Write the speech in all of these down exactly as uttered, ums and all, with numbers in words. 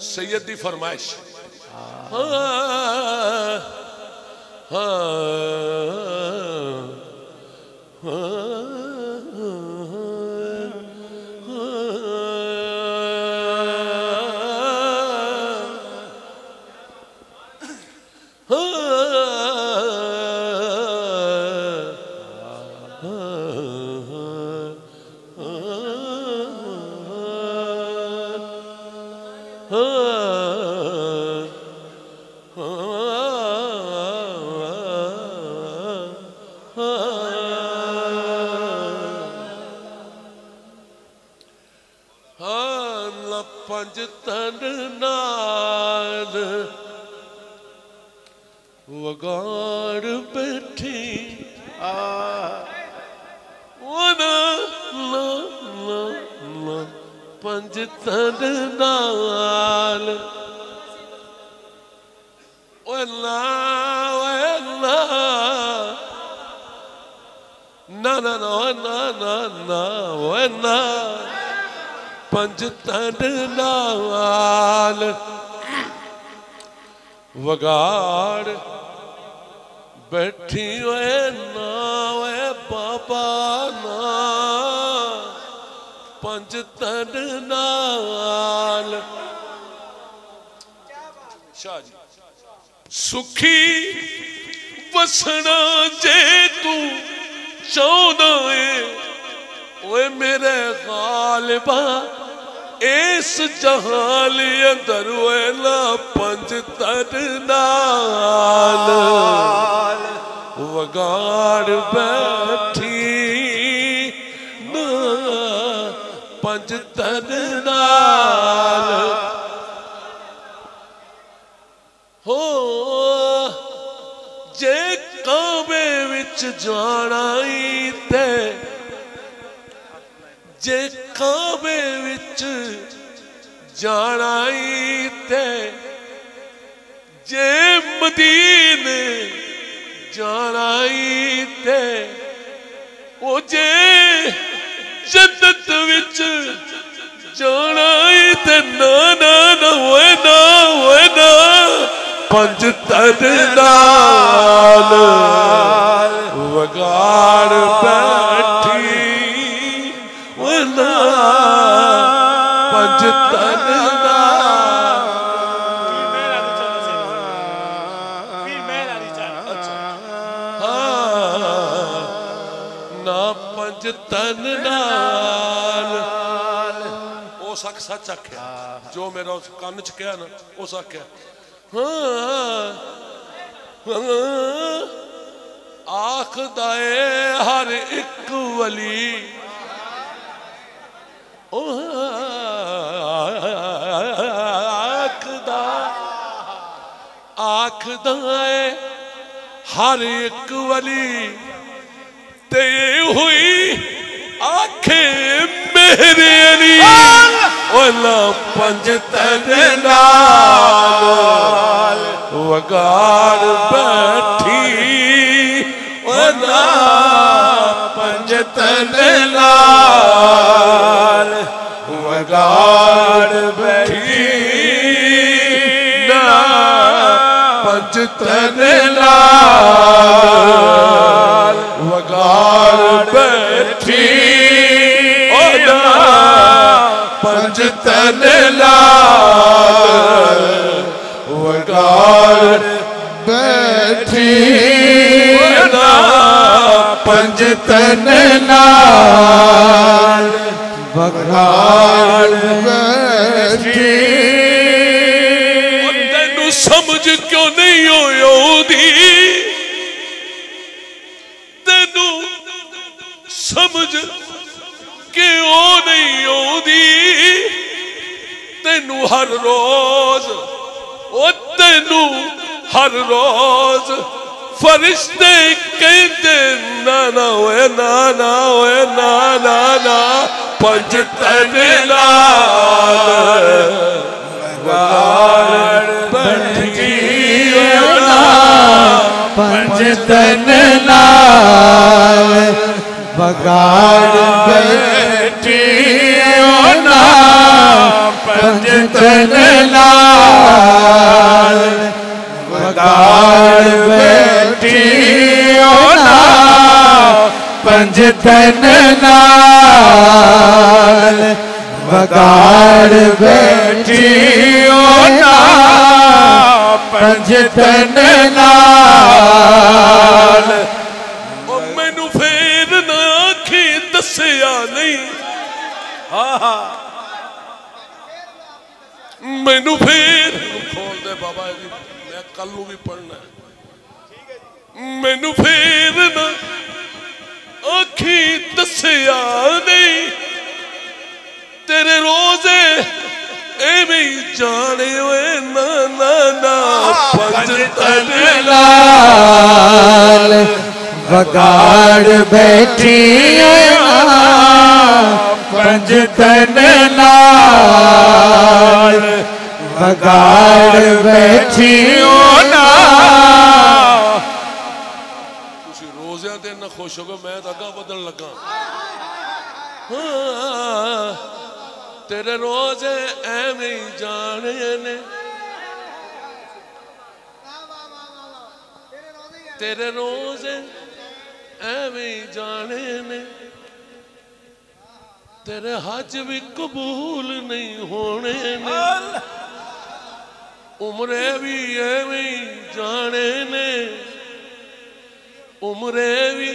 سید دی فرمائش ہاں ہاں ہاں پنجتن نال وگار بیٹھی پنجتن نال نا نا نا نا نا پنجتن نال وگار بیٹھی ہوئے ناوے بابا نا پنجتن نال شاہ جی سکھی وسنا جے تو چونا ہے اوے میرے غالبہ اس جہان اندر ویلا پنجتن نال وگار بیٹھی نا پنجتن نال ہو جے کعبے وچ جانا ای تے جے کعبے وچ جانا ای تے جے مدینے جانا ای تے او جے جنت وچ جانا ای تے نا نا نا ہوئے نا ہوئے نا پنجتن نال وگار بیٹھی پنجتن نا پنجتن نال او سک سچ آخیا جو میرا کن چ کیا نا اس آخیا آخدا ہے ہر ایک ولی آخدا آخدا ہے ہر ایک ولی تے ہوئی آنکھیں میرے علی اولا پنجتن نال وگار بیٹھی اولا پنجتن نال وگار بیٹھی نا پنجتن نال وگار بیٹھی پنجتن نال وگار بیٹھی پنجتن نال وگار بیٹھی تینوں سمجھ کیوں نہیں آؤندی تینوں سمجھ کیوں نہیں آؤندی تینو ہر روز او تینو ہر روز فرشتے کہندے نانا اوے نانا اوے نانا نا پنجتن نال وگار بیٹھی نا پنجتن نال وگار بیٹھی نا تن لال ودار بیٹیوں نا پنجتن لال ودار بیٹیوں نا پنجتن لال مینوں پھر نہ آکھی دسیا نہیں ہاں ہاں مینوں پھر کھول دے بابا جی میں کل نو بھی پڑھنا ہے مینوں پھر نہ آنکھیں دسیا نہیں تیرے روزے ایویں جانے ہوئے نا نا نا پنجتن لال وگاڑ بیٹھی پنجتن لال وگاڑ بیٹھیوں نا تسی روزیاں تے نہ خوش ہوگا میں اگا بدن لگا تیرے روزے ایویں جانے نے تیرے روزے ایویں جانے نے تیرے حج بھی قبول نہیں ہونے نے عمرے بھی ایویں جانے نے عمرے بھی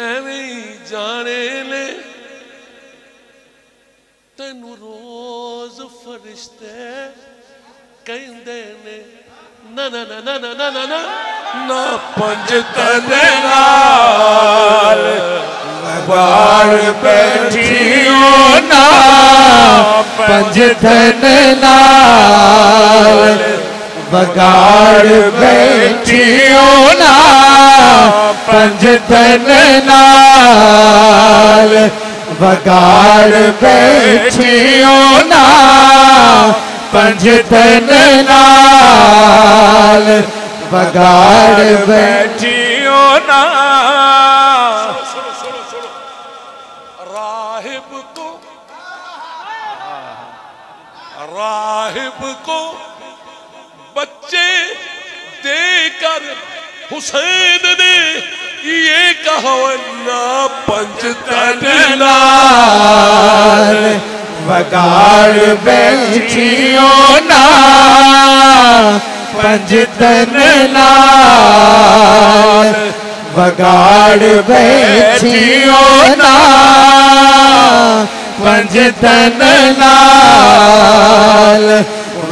ایویں جانے نے تینوں روز فرشتے کہندے نے نا نا نا نا نا نا نا نا پنجتن لال وگاڑ بیٹھیوں نا پنجتن لال وگاڑ بیٹھیوں نا پنجتن لال وگاڑ بیٹھیوں نا پنجتن لال وگاڑ بیٹھیوں نا راہب کو راہب کو بچے دے کر حسین نے یہ کہا نا پنجتن لال وگاڑ بیٹھیوں نا پنجتن لال وگاڑ بیٹھیوں نا پنجتن لال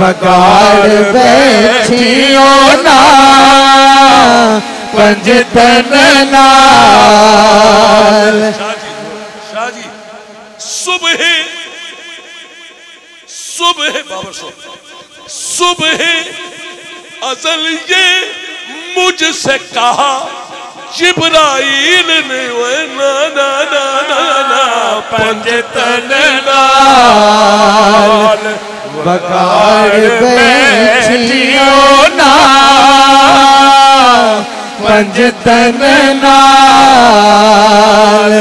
وگاڑ بیٹھیوں نا پنجتن لال شاہ جی صبح صبح بابر صبح صبح ازل یہ مجھ سے کہا جبرائیل نے نا نا نا نا نا پنجتن لال وگاڑ بیٹھیوں نا پنجتن لال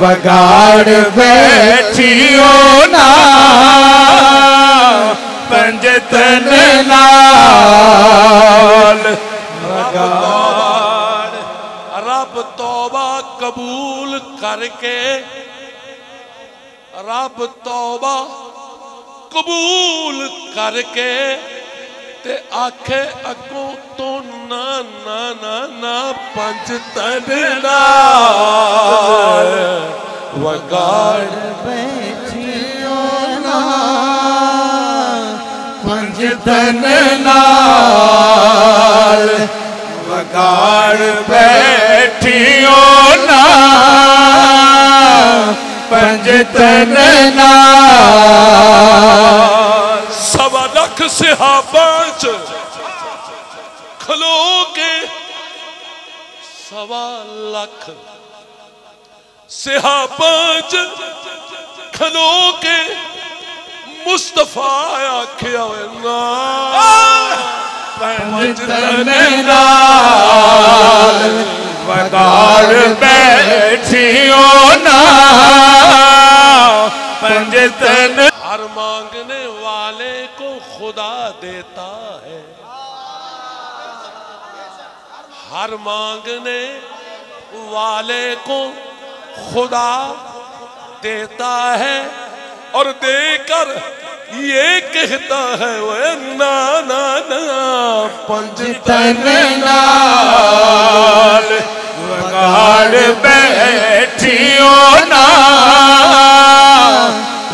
وگاڑ بیٹھیوں نا پنجتن لال رب توبہ قبول کر کے رب توبہ قبول کر کے تے آنکھیں اگوں تو نا نا نا نا پنجتن لال وگاڑ بیٹھیوں نا پنجتن لال وگاڑ بیٹھیوں نا پنجتن لال سوا لکھ صحابہ کھلو کے سوا لکھ صحابہ کھلو کے مصطفیٰ آکھیا پنجتن لال وگاڑ بیٹھیوں نا پنجتن ہر مانگنے والا वाले को खुदा देता है, हर मांगने वाले को खुदा देता है, और देकर ये कहता है वे ना ना ना पंजतन नाल वगाड़ बैठियो ना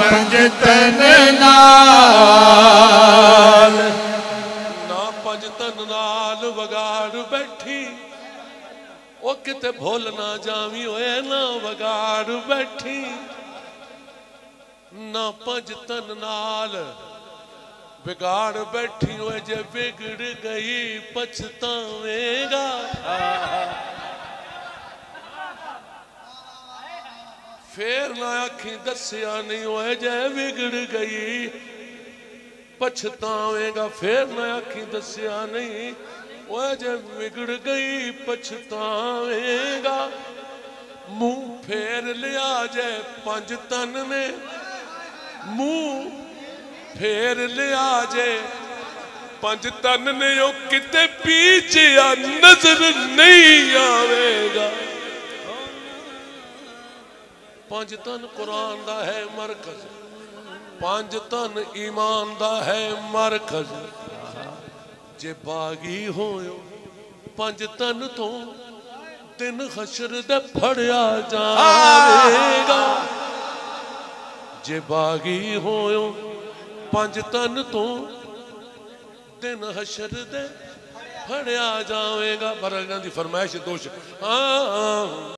पंजतन नाल ना पंजतन नाल वगाड़ बैठी ओ किते भूल ना जावी ओए ना वगाड़ बैठी ना पंजतन नाल बिगाड़ बैठी हो जे बिगड़ गई पछतावेगा। फेर ना आखी दस्या नहीं होए जे बिगड़ गई पछतावेगा, फेर ना आखी दस्या नहीं होए जे बिगड़ गई पछतावेगा। मुंह फेर लिया जे पंजतन ने, मुंह फेर लिया जे पंजतन ने, ओ किते पीछे नजर नहीं आवेगा। पंजतन कुरान दा है मरकज, पंजतन ईमान दा है मरकज, जे बागी होयो पंजतन तो दिन हशर दे फड़िया जावेगा। जे बागी होयो पंजतन तो दिन हशर दे फड़िया जावेगा। पर अल्लाह दी फरमाइश दोष हाँ।